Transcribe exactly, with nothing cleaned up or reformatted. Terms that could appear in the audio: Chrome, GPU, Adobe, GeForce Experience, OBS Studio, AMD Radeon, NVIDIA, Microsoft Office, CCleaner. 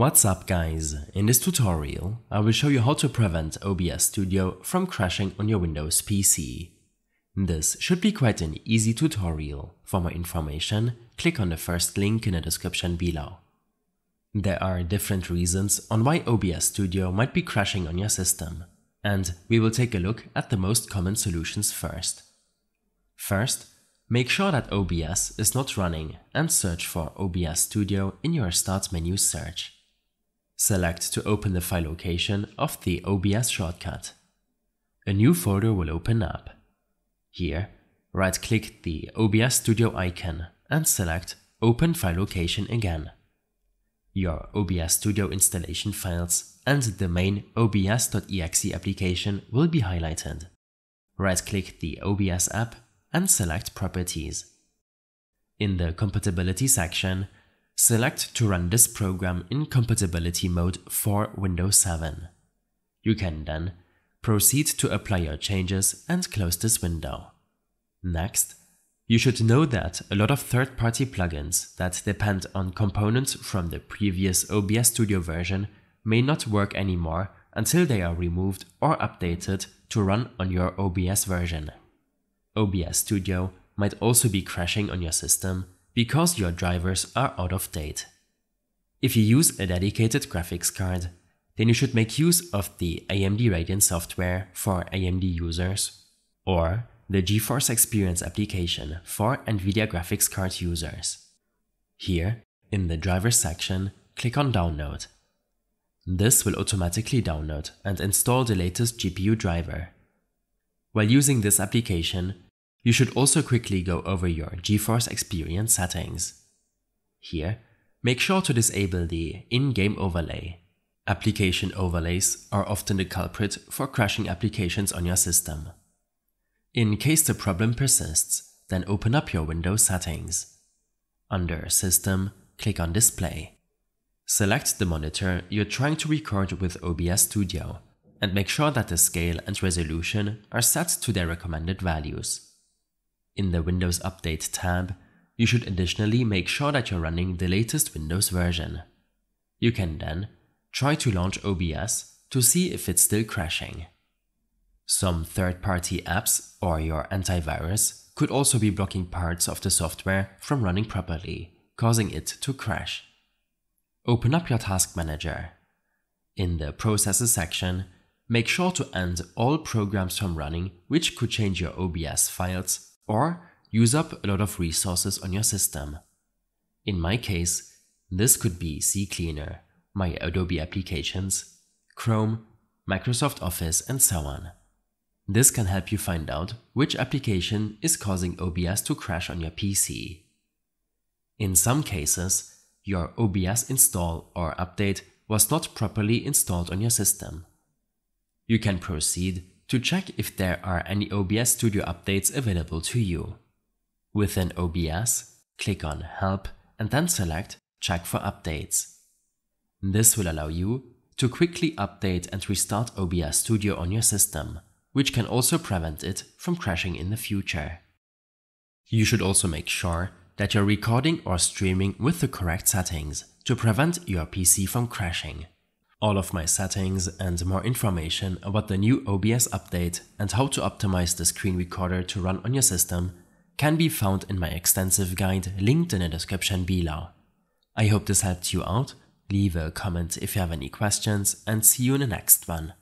What's up guys, in this tutorial I will show you how to prevent O B S Studio from crashing on your Windows P C. This should be quite an easy tutorial. For more information, click on the first link in the description below. There are different reasons on why O B S Studio might be crashing on your system, and we will take a look at the most common solutions first. First, make sure that O B S is not running and search for O B S Studio in your Start menu search. Select to open the file location of the O B S shortcut. A new folder will open up. Here, right-click the O B S Studio icon and select Open File Location again. Your O B S Studio installation files and the main O B S dot E X E application will be highlighted. Right-click the O B S app and select Properties. In the Compatibility section, select to run this program in compatibility mode for Windows seven. You can then proceed to apply your changes and close this window. Next, you should know that a lot of third-party plugins that depend on components from the previous O B S Studio version may not work anymore until they are removed or updated to run on your O B S version. O B S Studio might also be crashing on your system because your drivers are out of date. If you use a dedicated graphics card, then you should make use of the A M D Radeon software for A M D users or the GeForce Experience application for NVIDIA graphics card users. Here, in the drivers section, click on Download. This will automatically download and install the latest G P U driver. While using this application, you should also quickly go over your GeForce Experience settings. Here, make sure to disable the in-game overlay. Application overlays are often the culprit for crashing applications on your system. In case the problem persists, then open up your Windows settings. Under System, click on Display. Select the monitor you're trying to record with O B S Studio and make sure that the scale and resolution are set to their recommended values. In the Windows Update tab, you should additionally make sure that you're running the latest Windows version. You can then try to launch O B S to see if it's still crashing. Some third-party apps or your antivirus could also be blocking parts of the software from running properly, causing it to crash. Open up your Task Manager. In the Processes section, make sure to end all programs from running which could change your O B S files or use up a lot of resources on your system. In my case, this could be CCleaner, my Adobe applications, Chrome, Microsoft Office, and so on. This can help you find out which application is causing O B S to crash on your P C. In some cases, your O B S install or update was not properly installed on your system. You can proceed to check if there are any O B S Studio updates available to you. Within O B S, click on Help and then select Check for Updates. This will allow you to quickly update and restart O B S Studio on your system, which can also prevent it from crashing in the future. You should also make sure that you're recording or streaming with the correct settings to prevent your P C from crashing. All of my settings and more information about the new O B S update and how to optimize the screen recorder to run on your system can be found in my extensive guide linked in the description below. I hope this helped you out. Leave a comment if you have any questions, and see you in the next one.